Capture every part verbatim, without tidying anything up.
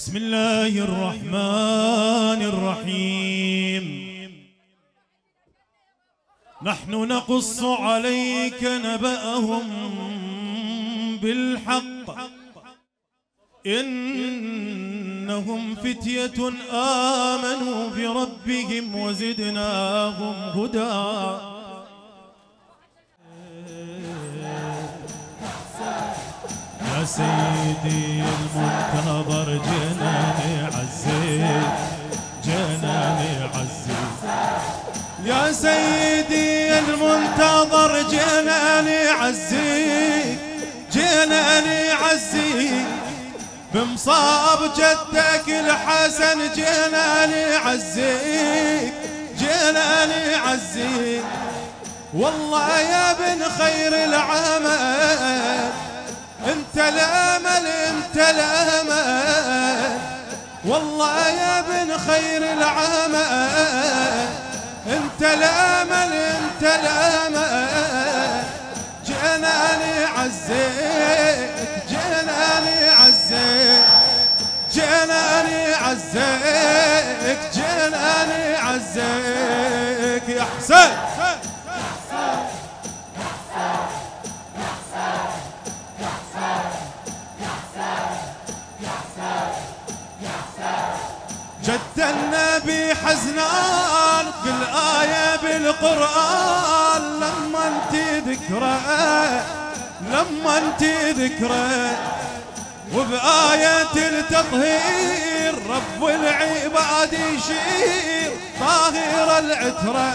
بسم الله الرحمن الرحيم. نحن نقص عليك نبأهم بالحق، إنهم فتية آمنوا بربهم وزدناهم هدى. يا سيدي المنتظر جناني عزيز، جناني عزيز، يا سيدي المنتظر جناني عزيز، جناني عزيز، بمصاب جدك الحسن جناني عزيز، جناني عزيز، والله يا بن خير العمل انت الامل، انت الامل، والله يا بن خير العمل انت الامل، انت الامل، جناني عزيك، جناني عزيك، جناني عزيك، جناني عزيك، يا حسين. جد النبي حزنان في الآية بالقرآن، لما انت ذكراه، لما انت ذكراه، وبآية التطهير رب العباد يشير، طاهر العترة،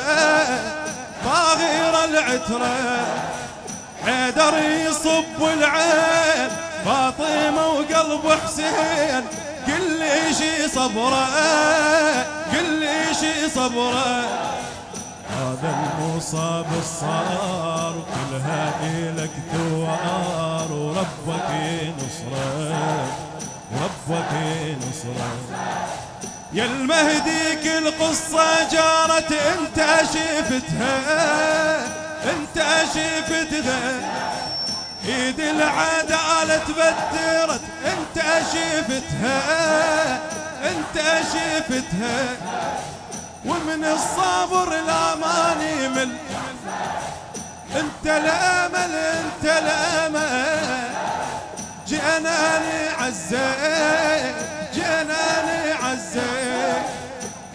طاهر العترة، حيدر يصب العين، فاطمة وقلب حسين، كل شي صبره، كل شي صبره، هذا المصاب الصار كلها إلك ثوار، وربك نصره، ربك نصره، يا المهدي كل قصة جارت انت شفتها، انت شفتها، ايد العدالة تبترت انت شفتها، انت شفتها، ومن الصبر لا ما نمل، انت الامل، انت الامل، جناني عزيك، جناني عزيك،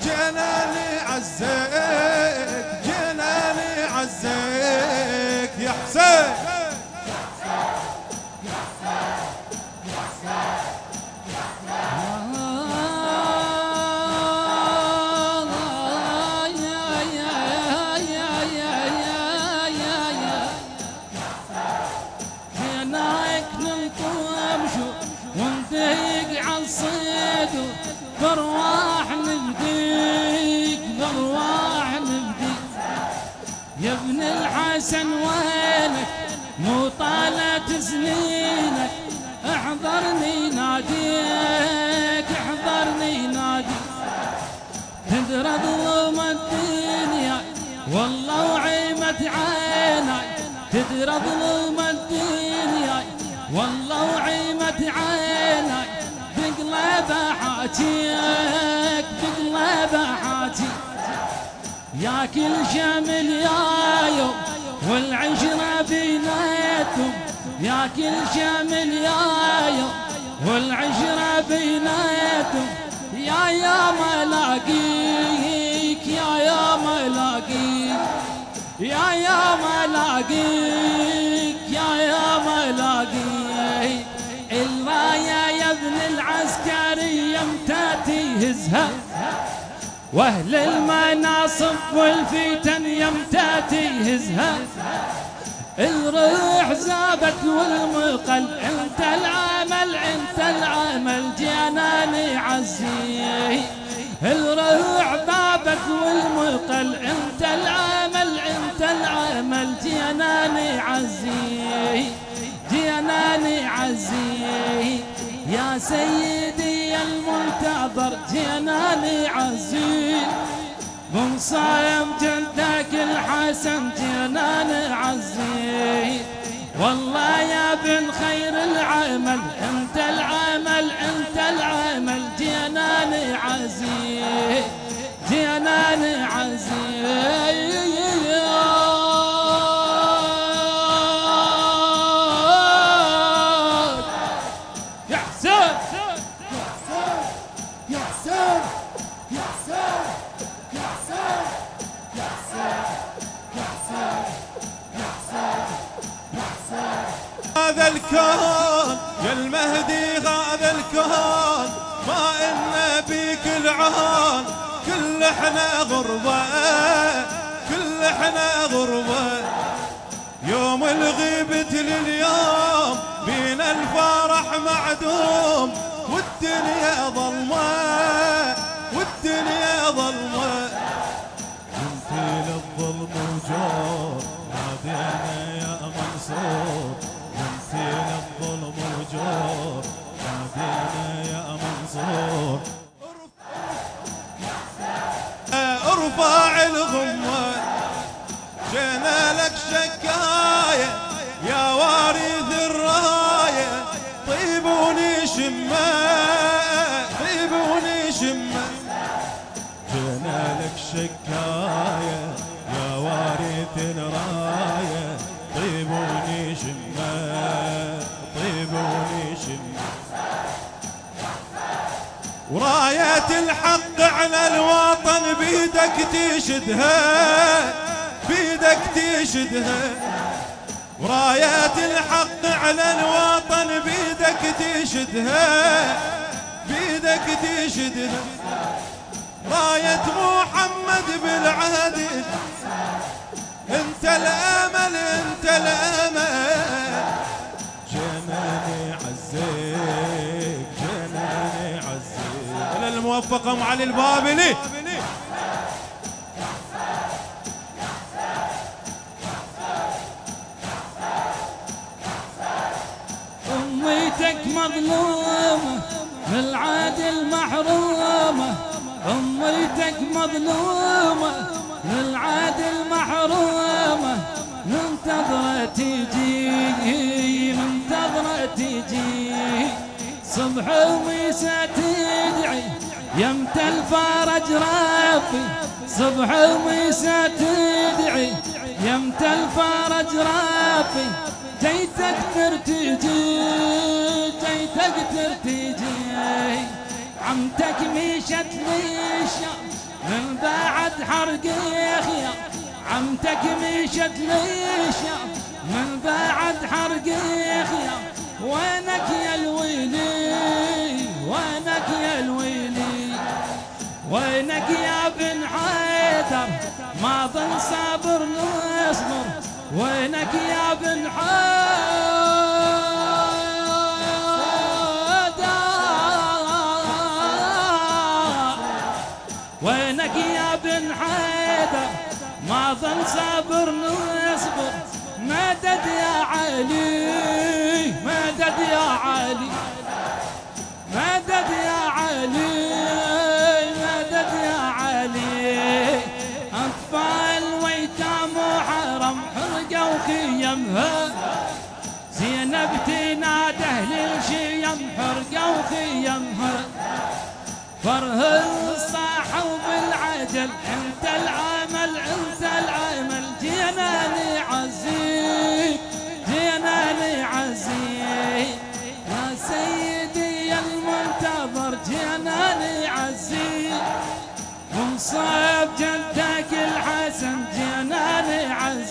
جناني عزيك، جناني عزيك، يا حسين. سنينك احضرني ناديك، احضرني ناديك، تدرى ظلم الدنيا والله وعيمة عيناي، تدرى ظلم الدنيا والله وعيمة عيناي، بقلب حاجيك، بقلب حاجيك، يا كل شمل يا يوم والعشرة بيناتهم، يا كل شامل يا يوم والعشرة بيناتهم، يا يوم الاقيك، يا يوم الاقيك، يا يوم الاقيك، يا يوم الاقيك، الرايه يا ابن العسكري يمتى تهزها، واهل المناصب والفتن يمتى تهزها، الروح زابت والمقل انت العمل، انت العمل، جناني عزيز، الروح زابت والمقل انت العمل، انت العمل، جناني عزيز، جناني عزيز، يا سيدي المنتظر جناني عزيز، بمصايم جدك الحسن جناني عزيز، والله يا بن خير العمل انت العمل، انت العمل، عليك العون كل احنا غربة كل احنا غربة يوم الغيبة لليوم بين الفرح معدوم والدنيا ظلمة والدنيا ظلمة قمت للظلم وجور نادينا يا منصور قمت للظلم وجور نادينا يا منصور ارفع الغمة جينا لك شكاية يا وارث الراية طيبوني شماء طيبوني شماء جينا لك شكاية يا وارث الراية طيبوني شماء طيبوني شماء وراية الحق على الوطن بيدك تشدها بيدك تشدها ورايات الحق على الوطن بيدك تشدها بيدك تشدها راية محمد بالعهد انت الامل انت الامل جناني عزيك جناني عزيك للموفق أم علي البابلي أميتك مظلومة للعدل محرومة أميتك مظلومة للعدل محرومة منتظرة تجي منتظرة تجي صبح ومساء تدعي يمت الفرج ربي صبح ومساء تدعي يمت الفرج ربي جاي تقدر تجي جاي تقدر تجي عمتك مشت للشام من بعد حرق خيام عمتك مشت للشام من بعد حرق خيام وينك يا الويلي وينك يا الويلي وينك يا بن حيدر ما ظل صابر نصبر وينك يا بن حيدر وينك يا بن حيدر ما ظل صابر نصبر مدد يا علي مدد يا علي مدد يا علي مدد يا علي أطفال ويتام وحرم وخيمها زينب تنادى أهل الشيم حرقة وخيمها فرهن صاحوا بالعجل أنت العمل أنت العمل جيناني عزيك جيناني عزيك يا سيدي يا المنتظر جيناني عزيك ومصاب جدك الحسن جيناني عزيز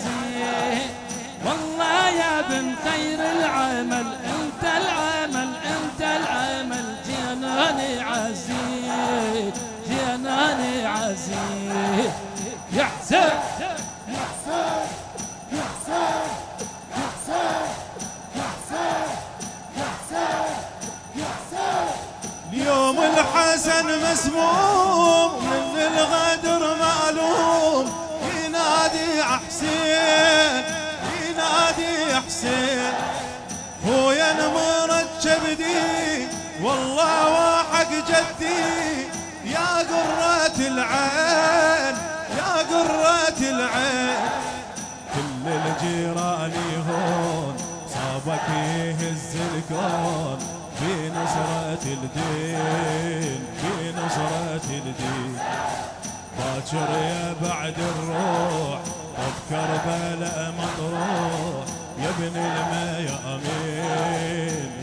والله يا بن خير العمل انت العمل انت العمل جيناني عزيز جيناني عزيز يا حسين يا حسين يا حسين يا حسين يا حسين يا حسين يا حسين اليوم الحسن مسموم من الغدر معلوم ينادي حسين ينادي حسين خويا مرتجب دي والله واحق جدي يا قرة العين يا قرة العين كل الجيران هون صابك يهز الكون في نصرة الدين في نصرة الدين باكر يا بعد الروح افكر بلا مطروح يا ابن الميامين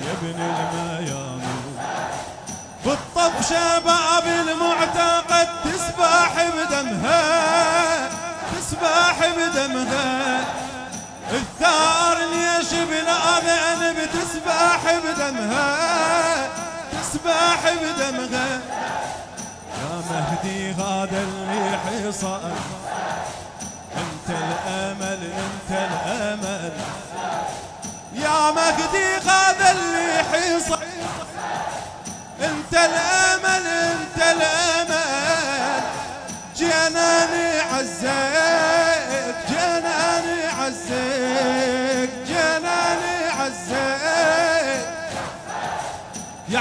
يا ابن الميامين بالطف شباب المعتقد تسبح بدمها تسبح بدمها الثار ليش بالاذان بتسبح بدمها تسبح بدمها مهدي غدا اللي حصل، انت الامل انت الامل يا مهدي غدا اللي حصل، انت الامل انت الامل جناني عزيك جناني عزيك جناني عزيك يا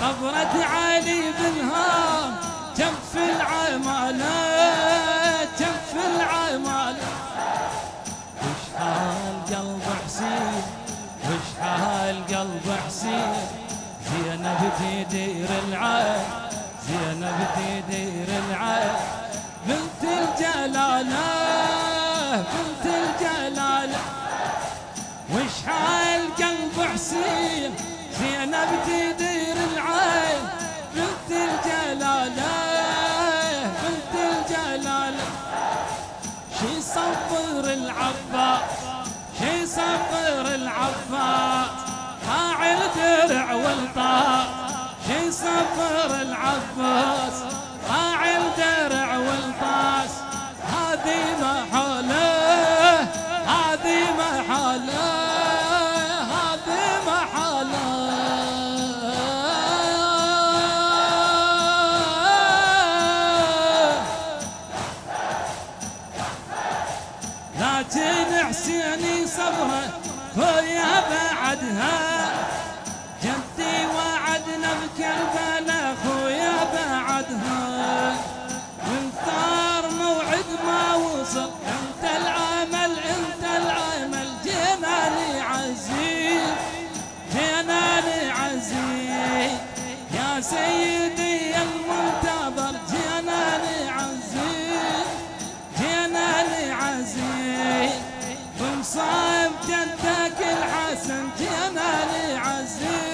قبرة علي بالهام كم في العمالة كم في العمالة وش حال قلب حسين وش حال قلب حسين زينب تدير العين زينب تدير العين بنت الجلالة بنت الجلالة وش حال قلب حسين زينب تدير العين بنت الجلالة بنت الجلالة شي صبر العباء شي صبر العباء قاعد درع والطاق شي صبر العباس قاعد درع والطاس هذه محاله هذه محاله حسيني صبره خويا بعدها جدي وعدنا بكربلاء خويا بعدها ونثار موعد ما وصل انت العمل انت العمل جناني عزيز جناني عزيز يا سيدي المنتظر جناني عزيز جناني عزيز صايم جدك الحسن جناني عزيز.